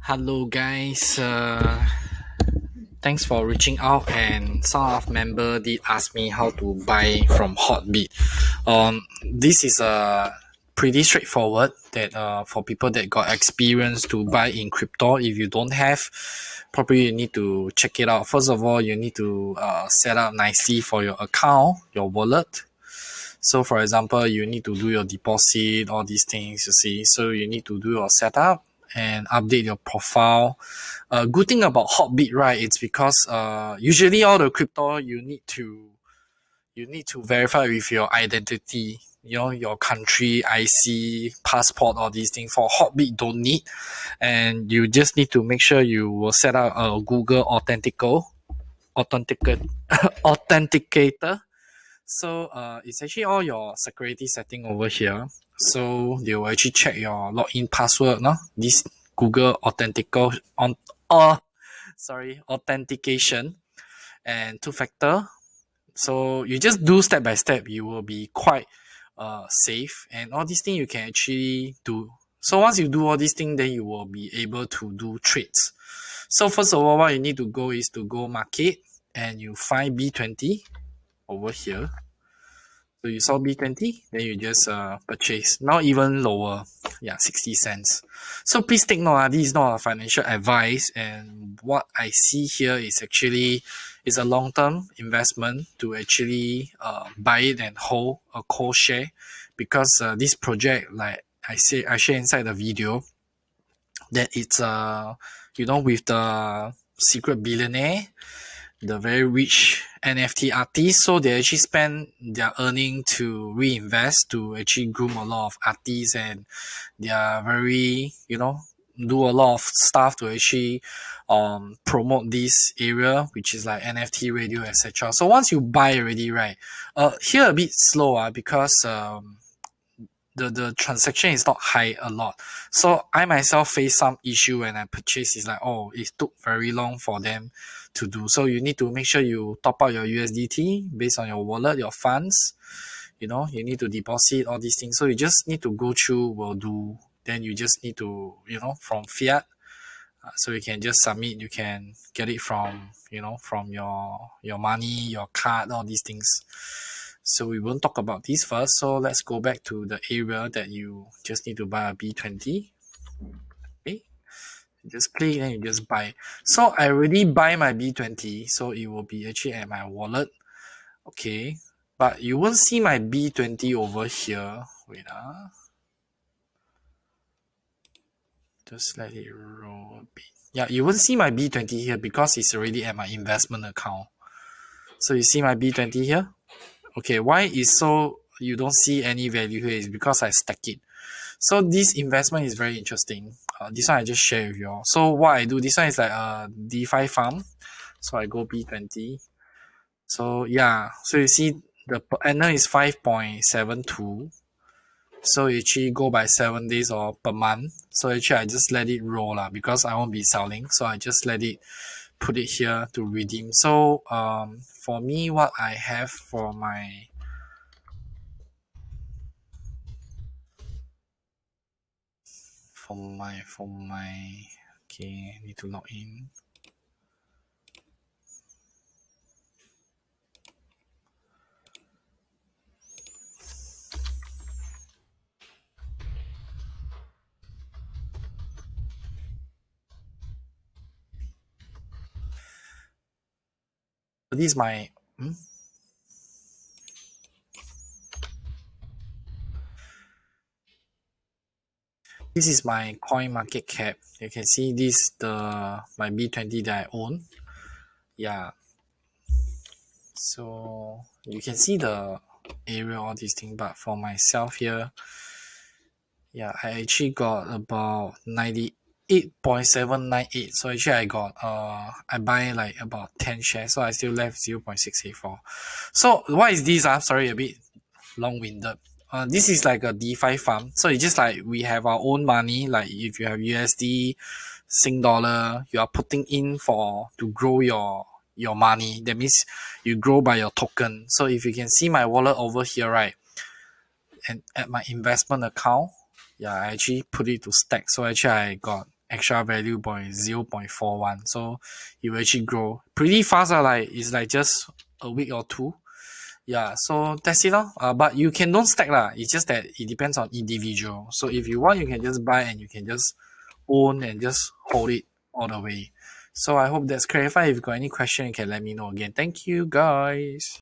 Hello guys, thanks for reaching out, and some of member did ask me how to buy from Hotbit. This is pretty straightforward that for people that got experience to buy in crypto. If you don't have, probably you need to check it out. First of all, you need to set up nicely for your account, your wallet. So for example, you need to do your deposit, all these things, you see. So you need to do your setup and update your profile. Good thing about Hotbit, right? It's because usually all the crypto you need to verify with your identity, you know, your country, IC, passport, all these things. For Hotbit, don't need. And you just need to make sure you will set up a Google Authenticator. So it's actually all your security setting over here. So they will actually check your login password, no? This Google authentication and two-factor. So you just do step by step. You will be quite safe, and all these things you can actually do. So once you do all these things, then you will be able to do trades. So first of all, what you need to go is to go market, and you find B20 over here. So you saw B20, then you just purchase. Now even lower, yeah, 60 cents. So please take note, this is not a financial advice, and what I see here is actually is a long-term investment to actually buy it and hold a core share, because this project, like I share inside the video, that it's you know, with the secret billionaire, the very rich NFT artists. So they actually spend their earning to reinvest to actually groom a lot of artists, and they are very, you know, do a lot of stuff to actually promote this area, which is like NFT, radio, etc. So once you buy already, right, here a bit slow, because the transaction is not high a lot. So I myself face some issue when I purchase. It's like, oh, it took very long for them to do. So you need to make sure you top up your USDT based on your wallet, your funds. You know, you need to deposit all these things. So you just need to go through, will do. Then you just need to, you know, from fiat. So you can just submit, you can get it from, you know, from your money, your card, all these things. So we won't talk about this first. So let's go back to the area that you just need to buy a B20. Okay. Just click and you just buy. So I already buy my B20. So it will be actually at my wallet. Okay. But you won't see my B20 over here. Wait, just let it roll a bit. Yeah, you won't see my B20 here because it's already at my investment account. So you see my B20 here? Okay, why is so you don't see any value here is because I stack it. So this investment is very interesting. This one I just share with you all. So what I do, this one is like a DeFi farm. So I go B20. So yeah, so you see the annual is 5.72. So it actually go by 7 days or per month. So actually I just let it roll because I won't be selling. So I just let it, put it here to redeem. So for me, what I have for my okay, I need to log in. This is my this is my coin market cap. You can see this my B20 that I own. Yeah. So you can see the area, all these things. But for myself here, yeah, I actually got about 98.798. So actually I got I buy like about 10 shares, so I still left 0.684. so what is this? I'm sorry, a bit long-winded. This is like a DeFi farm. So it's just like we have our own money. Like if you have USD, Sing dollar, you are putting in for to grow your money. That means you grow by your token. So if you can see my wallet over here, right, and at my investment account, yeah, I actually put it to stack. So actually I got extra value by 0.41. So it will actually grow pretty fast. Like it's like just a week or two. Yeah, so that's it. But you can don't stack. It's just that it depends on individual. So if you want, you can just buy and you can just own and just hold it all the way. So I hope that's clarified. If you got any question, you can let me know again. Thank you guys.